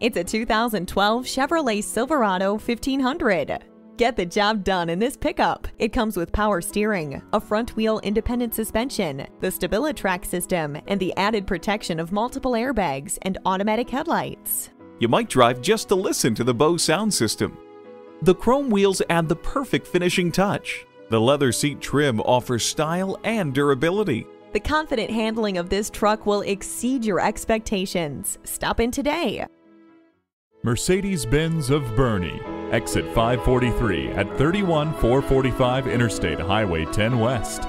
It's a 2012 Chevrolet Silverado 1500. Get the job done in this pickup. It comes with power steering, a front-wheel independent suspension, the StabiliTrak system, and the added protection of multiple airbags and automatic headlights. You might drive just to listen to the Bose sound system. The chrome wheels add the perfect finishing touch. The leather seat trim offers style and durability. The confident handling of this truck will exceed your expectations. Stop in today. Mercedes-Benz of Boerne. Exit 543 at 31445 Interstate Highway 10 West.